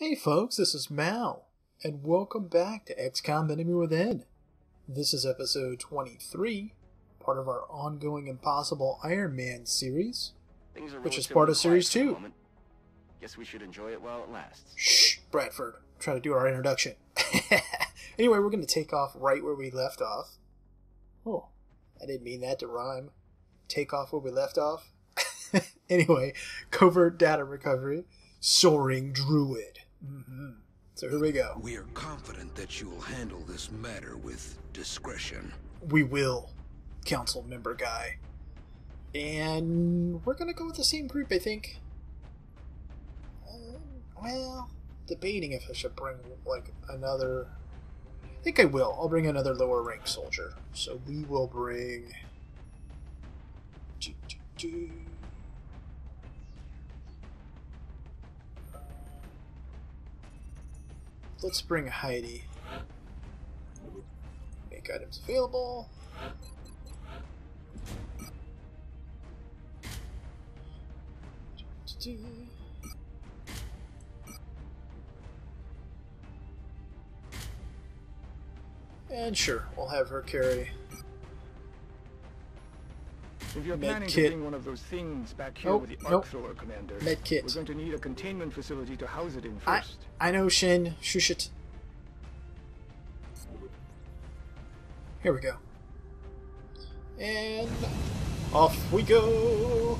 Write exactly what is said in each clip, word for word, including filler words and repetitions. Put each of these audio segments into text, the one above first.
Hey folks, this is Mal, and welcome back to X COM Enemy Within. This is episode twenty-three, part of our ongoing Impossible Iron Man series, which is part of series two. Guess we should enjoy it while it lasts. Shh, Bradford, I'm trying to do our introduction. Anyway, we're going to take off right where we left off. Oh, I didn't mean that to rhyme. Take off where we left off. Anyway, covert data recovery, soaring druid. Mm-hmm. So here we go. We are confident that you will handle this matter with discretion. We will, council member guy. And we're going to go with the same group, I think. Um, well, debating if I should bring, like, another... I think I will. I'll bring another lower rank soldier. So we will bring... Do, do, do. Let's bring Heidi. Make items available. And sure, we'll have her carry. If you're planning to bring one of those things back here with the arc thrower commander, we're going to need a containment facility to house it in first. I, I know, Shin. Shush it. Here we go. And off we go.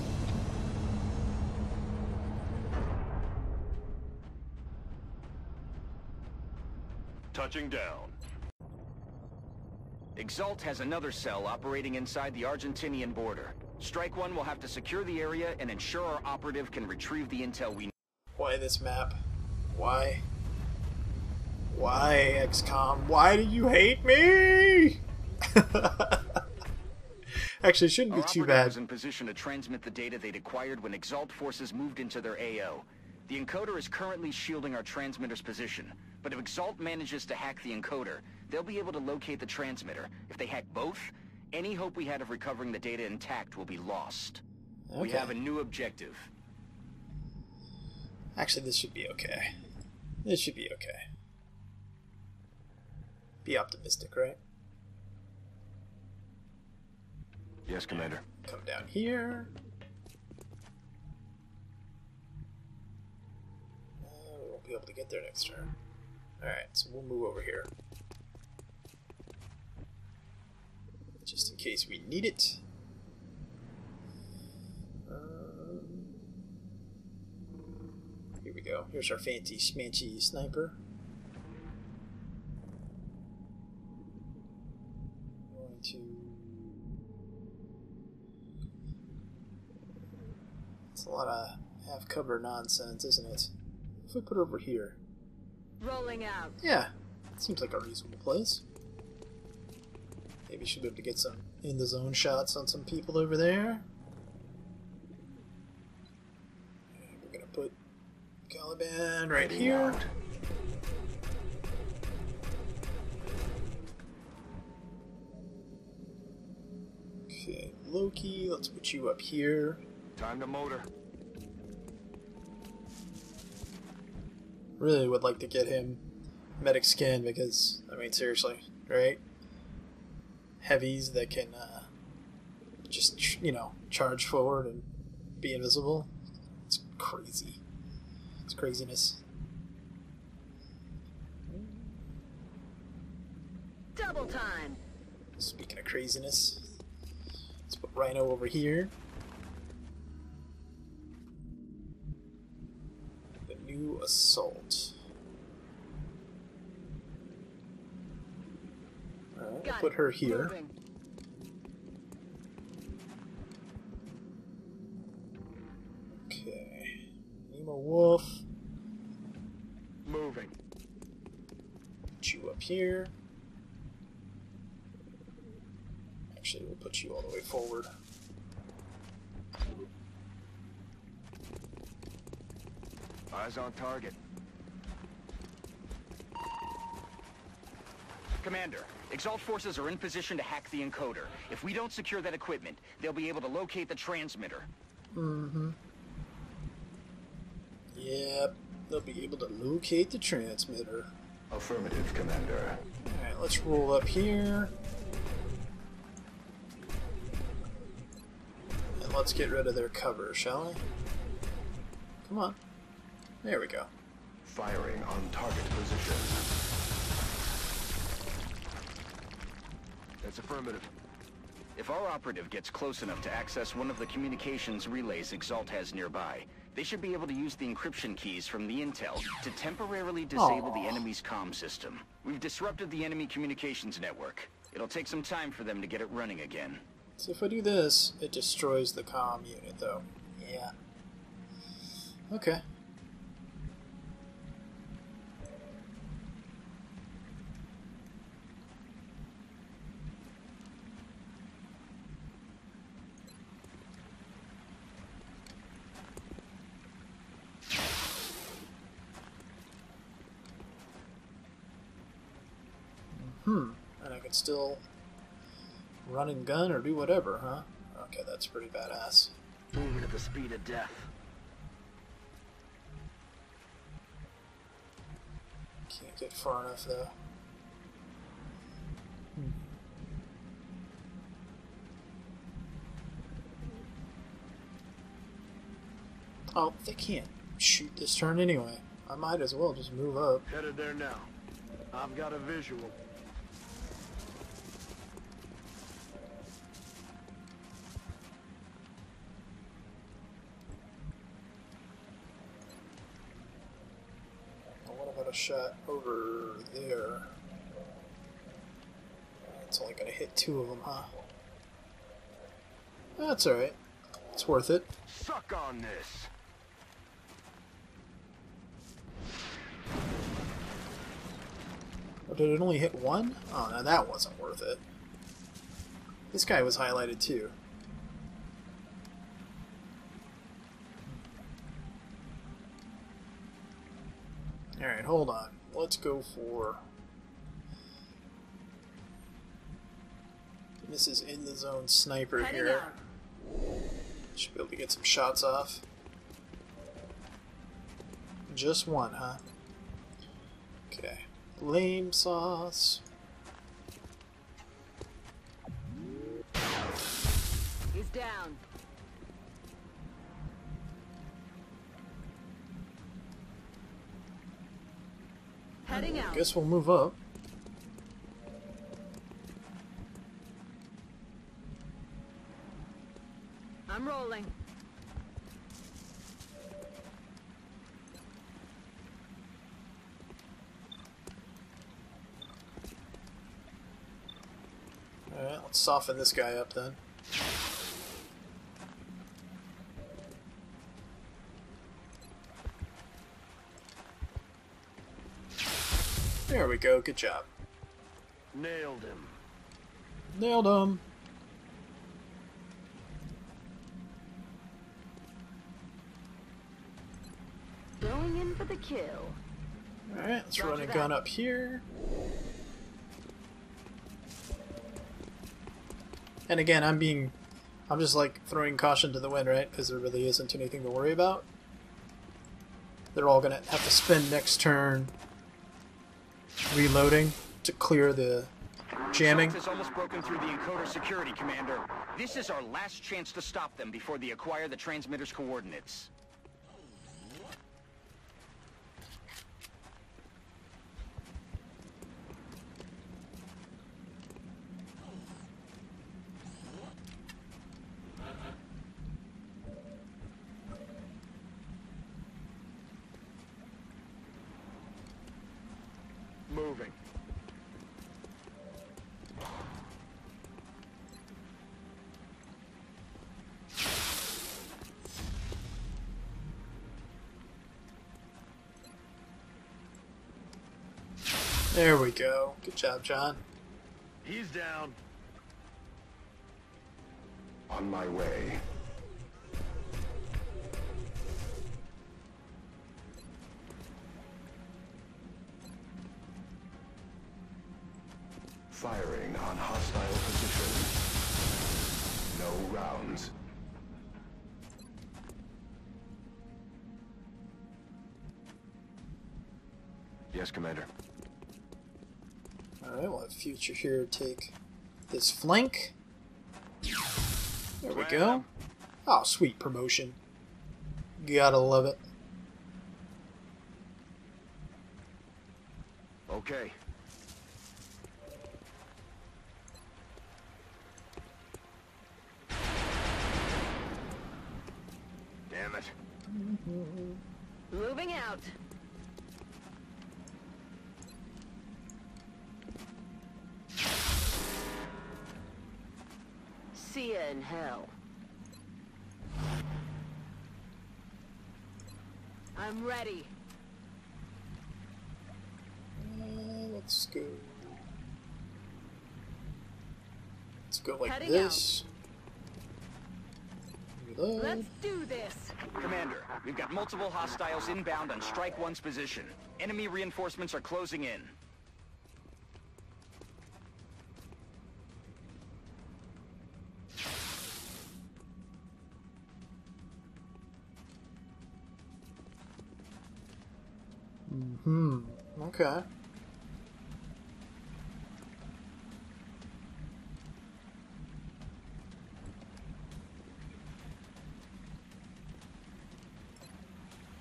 Touching down. Exalt has another cell operating inside the Argentinian border. Strike One will have to secure the area and ensure our operative can retrieve the intel we need. Why this map? Why? Why, X COM? Why do you hate me? Actually, it shouldn't be too bad. Our operative was in position to transmit the data they'd acquired when Exalt forces moved into their A O. The encoder is currently shielding our transmitter's position, but if Exalt manages to hack the encoder, they'll be able to locate the transmitter. If they hack both, any hope we had of recovering the data intact will be lost. Okay. We have a new objective. Actually, this should be okay. This should be okay. Be optimistic, right? Yes, Commander. Come down here. Uh, we won't be able to get there next turn. Alright, so we'll move over here. Just in case we need it. Um, here we go. Here's our fancy schmancy sniper. Going to. It's a lot of half cover nonsense, isn't it? If we put it over here. Rolling out. Yeah, seems like a reasonable place. Maybe should be able to get some in the zone shots on some people over there. And we're gonna put Caliban right here. Okay, Loki, let's put you up here. Time to motor. Really would like to get him mimetic skin because, I mean, seriously, right? Heavies that can uh, just, you know, charge forward and be invisible. It's crazy. It's craziness. Double time. Speaking of craziness, let's put Rhino over here. The new assault. We'll put her here. Okay. Nemo Wolf. Moving. Put you up here. Actually, we'll put you all the way forward. Eyes on target. Commander, Exalt forces are in position to hack the encoder. If we don't secure that equipment, they'll be able to locate the transmitter. Mm-hmm. Yep, They'll be able to locate the transmitter. Affirmative, Commander. Alright, let's roll up here. And let's get rid of their cover, shall we? Come on. There we go. Firing on target position. That's affirmative. If our operative gets close enough to access one of the communications relays Exalt has nearby, they should be able to use the encryption keys from the intel to temporarily disable Aww. The enemy's comm system. We've disrupted the enemy communications network. It'll take some time for them to get it running again. So if I do this, it destroys the comm unit, though. Yeah. Okay. Hmm, and I can still run and gun or do whatever, huh? Okay, that's pretty badass. Moving at the speed of death. Can't get far enough, though. Hmm. Oh, they can't shoot this turn anyway. I might as well just move up. Headed there now. I've got a visual. Shot over there. It's only gonna hit two of them, huh? That's alright. It's worth it. Suck on this. Or did it only hit one? Oh, now that wasn't worth it. This guy was highlighted too. Alright, hold on. Let's go for... This is in the zone sniper here. Should be able to get some shots off. Just one, huh? Okay. Lame sauce. He's down. I guess we'll move up. I'm rolling. Alright, let's soften this guy up then. There we go, good job. Nailed him. Nailed him. Going in for the kill. Alright, let's Roger run a that. gun up here. And again, I'm being... I'm just like throwing caution to the wind, right? Because there really isn't anything to worry about. They're all gonna have to spend next turn reloading to clear the jamming. Exalt has almost broken through the encoder security, Commander. This is our last chance to stop them before they acquire the transmitter's coordinates. Moving. There we go. Good job, John. He's down. On my way. Firing on hostile position. No rounds. Yes, Commander. Alright, we'll have Future here take this flank. There we go. Oh, sweet promotion. Gotta love it. Okay. Damn it. Mm-hmm. Moving out. See ya in hell. I'm ready. Uh, let's go. Let's go like Heading this. Let's do this. Commander, we've got multiple hostiles inbound on Strike One's position. Enemy reinforcements are closing in. Hmm. Okay.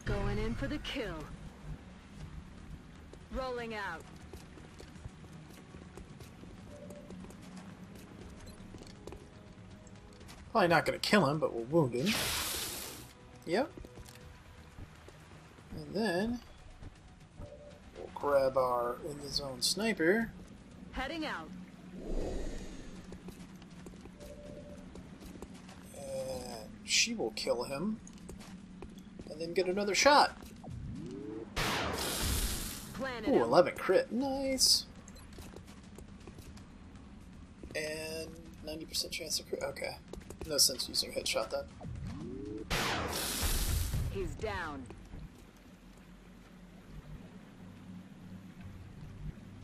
Going in for the kill. Rolling out. Probably not going to kill him, but we'll wound him. Yep. And then grab our in-the-zone sniper. Heading out. And she will kill him. And then get another shot. Ooh, eleven crit. Nice. And ninety percent chance of crit. Okay. No sense using headshot then. He's down.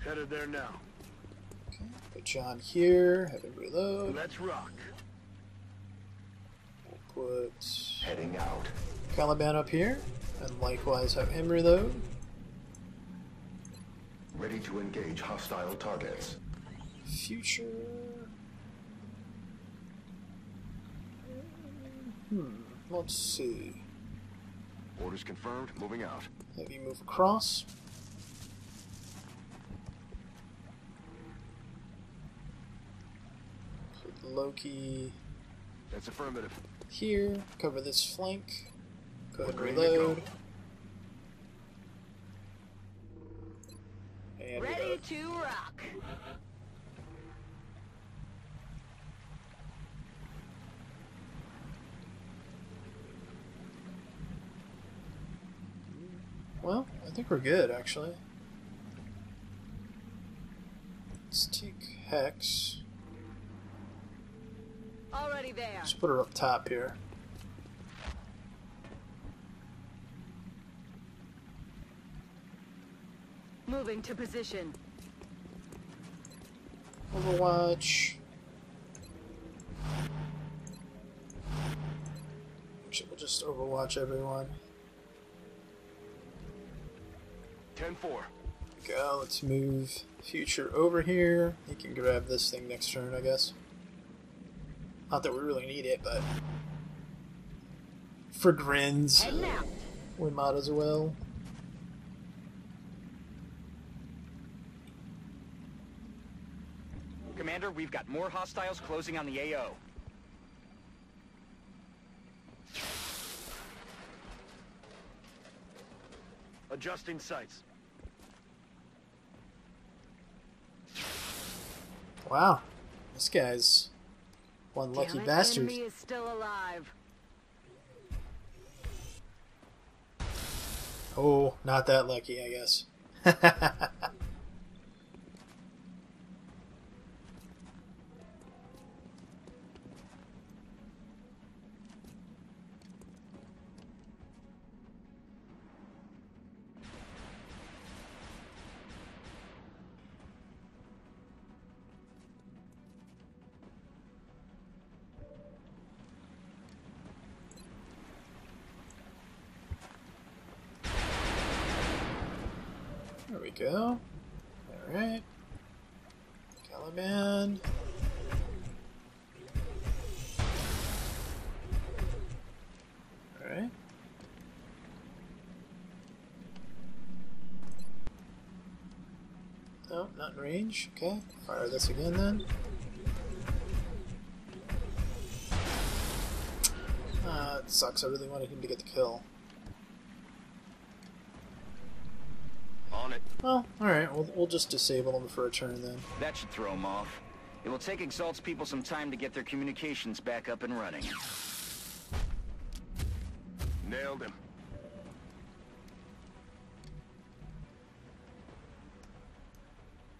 Headed there now. Okay, put John here. Have it reload. Let's rock. We'll put heading out. Caliban up here, and likewise have him reload. Ready to engage hostile targets. Future. Hmm. Let's see. Orders confirmed. Moving out. Have you move across? Loki. That's affirmative. Here, cover this flank. Go ahead and reload. And ready to rock. Well, I think we're good actually. Let's take Hex. Already there. Just put her up top here. Moving to position. Overwatch. Actually, we'll just overwatch everyone. ten four. Go, let's move Future over here. He can grab this thing next turn, I guess. Not that we really need it, but for grins, we might as well. Commander, we've got more hostiles closing on the A O. Adjusting sights. Wow, this guy's one lucky bastard. Enemy is still alive. Oh, not that lucky, I guess. There we go. Alright. Caliban. Alright. No, not in range. Okay. Fire this again then. Uh, it sucks. I really wanted him to get the kill. On it. Well, alright. We'll, we'll just disable him for a turn then. That should throw him off. It will take Exalt's people some time to get their communications back up and running. Nailed him.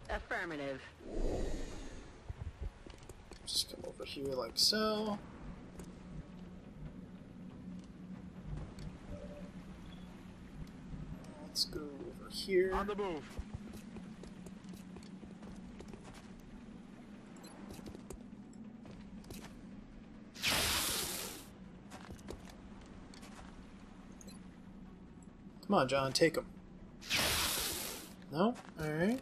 Affirmative. Just come over here like so. Let's go over here. On the move. Come on, John, take him. No? Alright.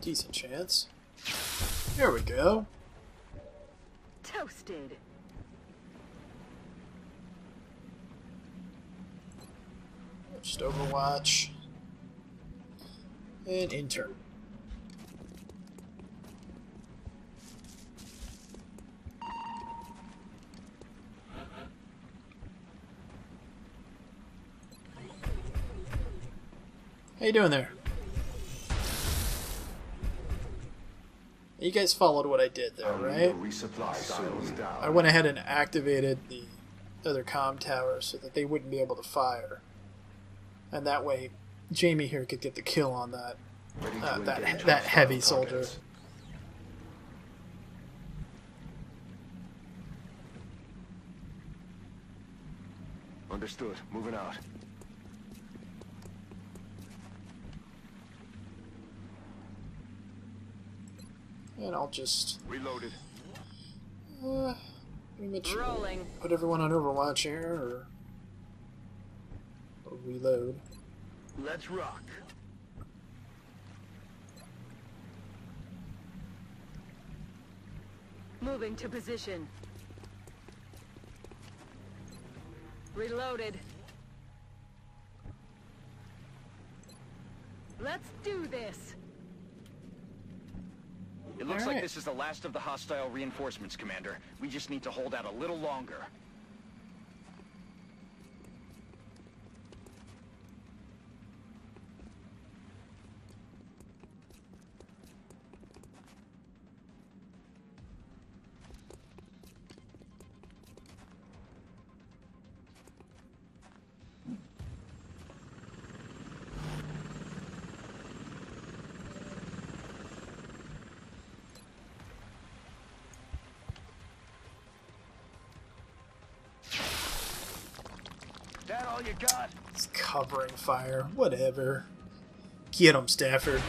Decent chance. There we go. Toasted. Just overwatch. And intern. How you doing there? You guys followed what I did there, right? I went ahead and activated the other comm tower so that they wouldn't be able to fire. And that way, Jamie here could get the kill on that uh, that, that heavy soldier. Understood. Moving out. And I'll just reloaded. Uh, pretty much rolling. Put everyone on Overwatch here, or, or reload. Let's rock. Moving to position. Reloaded. Let's do this. It looks like this is the last of the hostile reinforcements, Commander. We just need to hold out a little longer. That all you got? It's covering fire. Whatever. Get him, Stafford.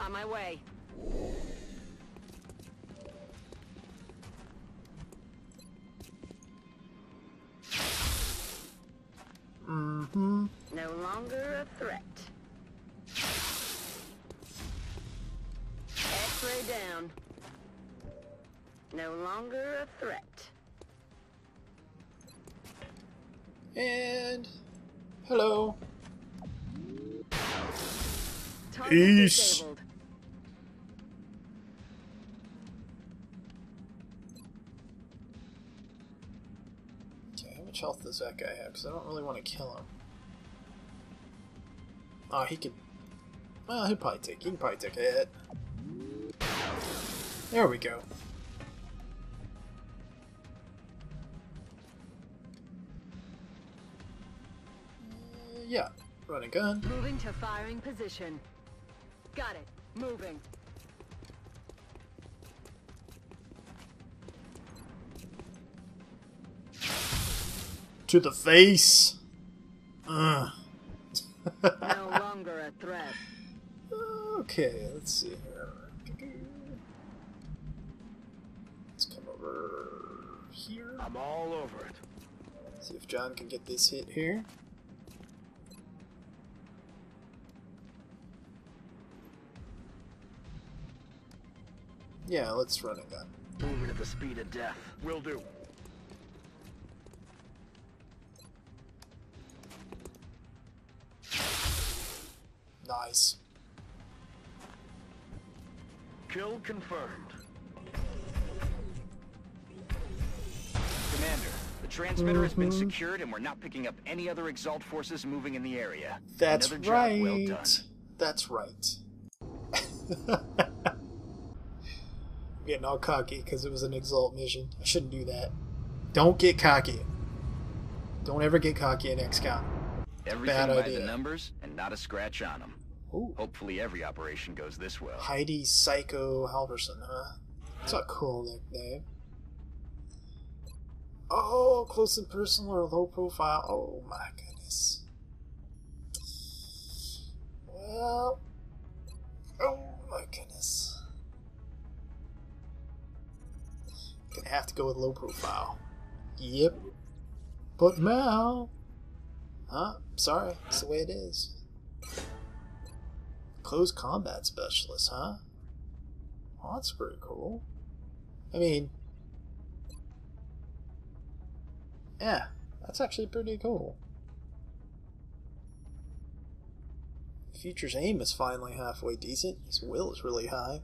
On my way. Mm-hmm. No longer a threat. X-ray down. No longer a threat. And hello. Target disabled. Okay, how much health does that guy have? Because I don't really want to kill him. Oh, he could. Well, he'll probably take. He can probably take a hit. There we go. Uh, yeah, run a gun. Moving to firing position. Got it. Moving. To the face. Ugh. No longer a threat. Okay, let's see here. Let's come over here. I'm all over it. See if John can get this hit here. Yeah, let's run it then. Moving at the speed of death. Will do. Nice. Kill confirmed. Commander, the transmitter mm-hmm. has been secured and we're not picking up any other Exalt forces moving in the area. That's Another right. Job well done. That's right. Getting all cocky because it was an Exalt mission. I shouldn't do that. Don't get cocky. Don't ever get cocky in X COM. Everything Bad idea. By the numbers and not a scratch on them. Ooh. Hopefully every operation goes this well. Heidi Psycho Halverson, huh? That's a cool nickname. Oh, close and personal or low profile. Oh my goodness. Well. Oh my goodness. Gonna have to go with low profile. Yep. But now... Huh? Sorry. That's the way it is. Close combat specialist, huh? Well, that's pretty cool. I mean... Yeah. That's actually pretty cool. Future's aim is finally halfway decent. His will is really high.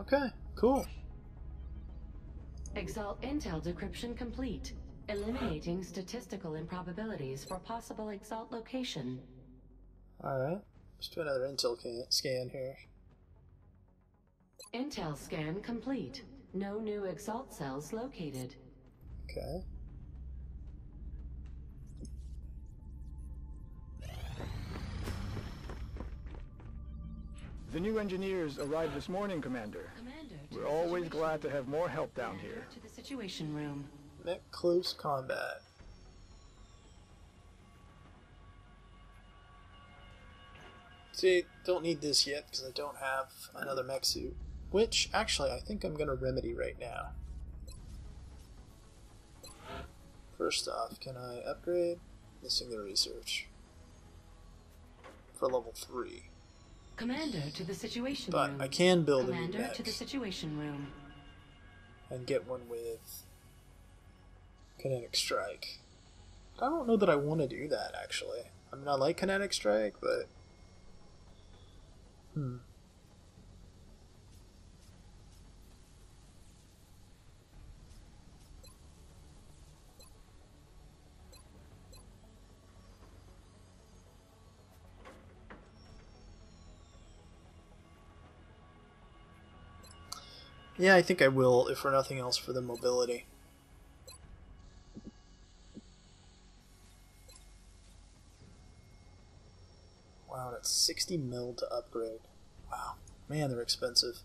Okay, cool. Exalt intel decryption complete. Eliminating statistical improbabilities for possible Exalt location. Alright, let's do another intel scan here. Intel scan complete. No new Exalt cells located. Okay. The new engineers arrived this morning, Commander. Commander We're always glad to have more help down Commander here. To the Situation Room. Net close combat. See, don't need this yet because I don't have another mech suit. Which, actually, I think I'm going to remedy right now. First off, can I upgrade? Missing the research. For level three. Commander to the Situation Room. But I can build a new mech to the Situation Room. And get one with Kinetic Strike. I don't know that I want to do that, actually. I mean, I like Kinetic Strike, but... Hmm. Yeah, I think I will, if for nothing else, for the mobility. Wow, that's sixty mil to upgrade. Wow. Man, they're expensive.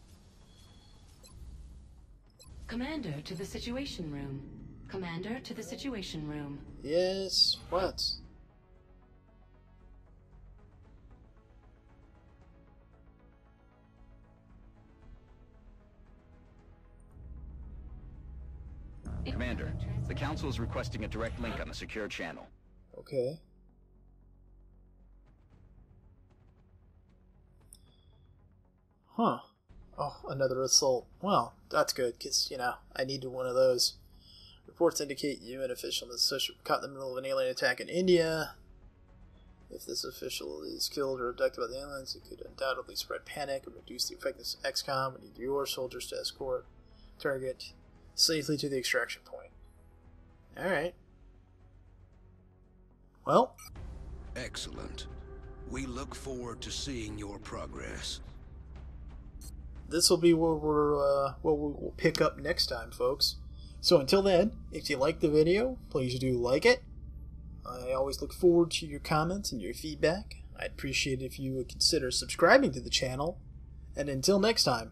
Commander to the Situation Room. Commander to the Situation Room. Yes, what? Commander, the Council is requesting a direct link on the secure channel. Okay. Huh. Oh, another assault. Well, that's good, because, you know, I needed one of those. Reports indicate you, an official in the social, caught in the middle of an alien attack in India. If this official is killed or abducted by the aliens, it could undoubtedly spread panic and reduce the effectiveness of X COM. We need your soldiers to escort target safely to the extraction point. Alright. Well. Excellent. We look forward to seeing your progress. This will be where we're, uh, what we'll pick up next time, folks. So until then, if you like the video, please do like it. I always look forward to your comments and your feedback. I'd appreciate it if you would consider subscribing to the channel. And until next time,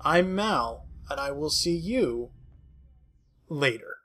I'm Mal, and I will see you later.